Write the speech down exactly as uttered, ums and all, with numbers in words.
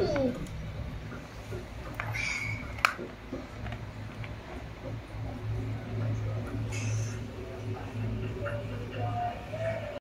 Ooh.